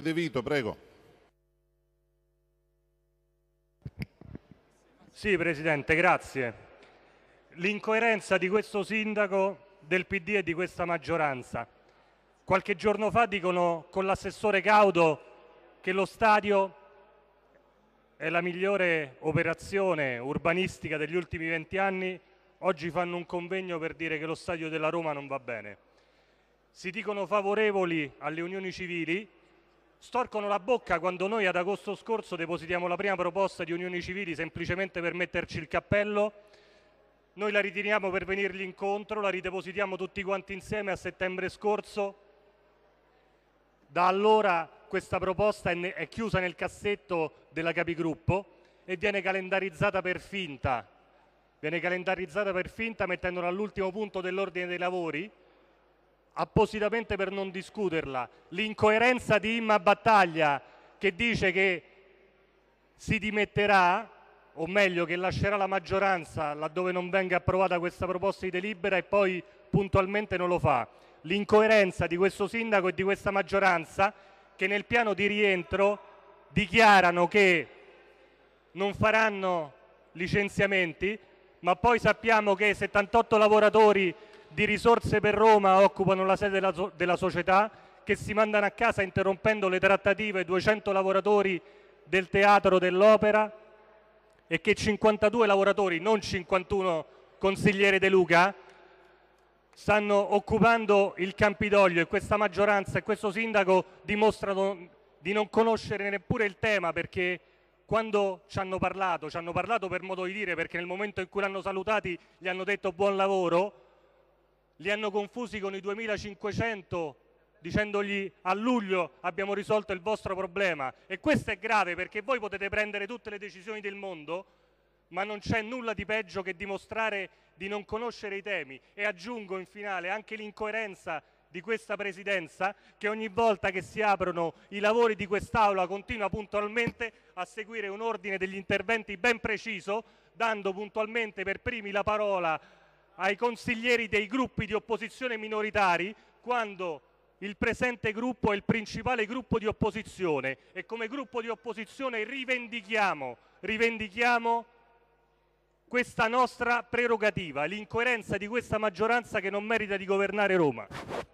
De Vito, prego. Sì, Presidente, grazie. L'incoerenza di questo sindaco del PD e di questa maggioranza. Qualche giorno fa dicono con l'assessore Caudo che lo stadio è la migliore operazione urbanistica degli ultimi 20 anni. Oggi fanno un convegno per dire che lo stadio della Roma non va bene. Si dicono favorevoli alle unioni civili, storcono la bocca quando noi ad agosto scorso depositiamo la prima proposta di unioni civili semplicemente per metterci il cappello. Noi la ritiriamo per venirgli incontro, la ridepositiamo tutti quanti insieme a settembre scorso. Da allora questa proposta è chiusa nel cassetto della capigruppo e viene calendarizzata per finta mettendola all'ultimo punto dell'ordine dei lavori, appositamente per non discuterla. L'incoerenza di Imma Battaglia, che dice che si dimetterà, o meglio che lascerà la maggioranza laddove non venga approvata questa proposta di delibera, e poi puntualmente non lo fa. L'incoerenza di questo sindaco e di questa maggioranza, che nel piano di rientro dichiarano che non faranno licenziamenti, ma poi sappiamo che 78 lavoratori di Risorse per Roma occupano la sede della società, che si mandano a casa interrompendo le trattative 200 lavoratori del teatro dell'opera, e che 52 lavoratori, non 51, consigliere De Luca, stanno occupando il Campidoglio, e questa maggioranza e questo sindaco dimostrano di non conoscere neppure il tema, perché quando ci hanno parlato per modo di dire, perché nel momento in cui l'hanno salutati gli hanno detto buon lavoro, li hanno confusi con i 2500 dicendogli a luglio abbiamo risolto il vostro problema. E questo è grave, perché voi potete prendere tutte le decisioni del mondo, ma non c'è nulla di peggio che dimostrare di non conoscere i temi. E aggiungo in finale anche l'incoerenza di questa Presidenza, che ogni volta che si aprono i lavori di quest'Aula continua puntualmente a seguire un ordine degli interventi ben preciso, dando puntualmente per primi la parola ai consiglieri dei gruppi di opposizione minoritari, quando il presente gruppo è il principale gruppo di opposizione, e come gruppo di opposizione rivendichiamo questa nostra prerogativa. L'incoerenza di questa maggioranza che non merita di governare Roma.